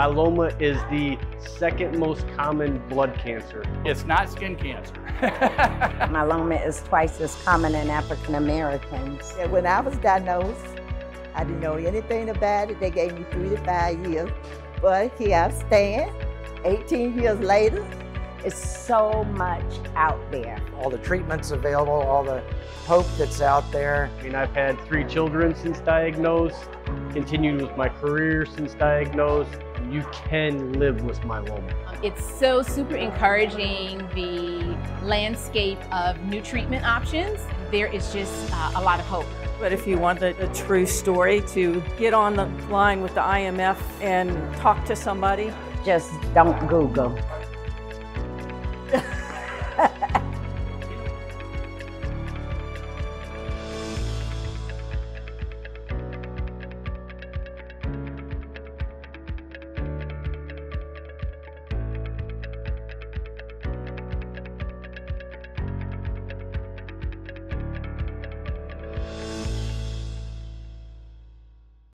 myeloma is the second most common blood cancer. It's not skin cancer. Myeloma is twice as common in African Americans. When I was diagnosed, I didn't know anything about it. They gave me 3 to 5 years, but here I stand, 18 years later. It's so much out there. All the treatments available, all the hope that's out there. I mean, I've had 3 children since diagnosed, continued with my career since diagnosed. You can live with myeloma. It's so super encouraging, the landscape of new treatment options. There is just a lot of hope. But if you want a true story, to get on the line with the IMF and talk to somebody. Just don't Google.